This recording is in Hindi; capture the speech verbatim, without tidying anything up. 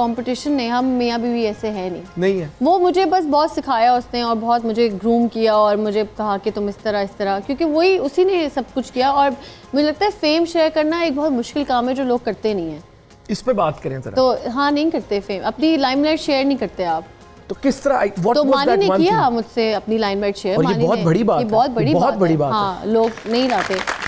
कंपटीशन नहीं, हम मियाँ बीवी ऐसे है नहीं नहीं है। वो मुझे बस बहुत सिखाया उसने और बहुत मुझे ग्रूम किया और मुझे कहा कि तुम इस तरह इस तरह, क्योंकि वही उसी ने सब कुछ किया। और मुझे लगता है फेम शेयर करना एक बहुत मुश्किल काम है जो लोग करते नहीं हैं। इस पे बात करें जरा। तो हाँ नहीं करते फेम, अपनी लाइमलाइट शेयर नहीं करते आप। तो किस तरह तो मानी ने किया मुझसे अपनी लाइमलाइट शेयर, बहुत बड़ी बात, बहुत बड़ी बात, लोग नहीं लाते।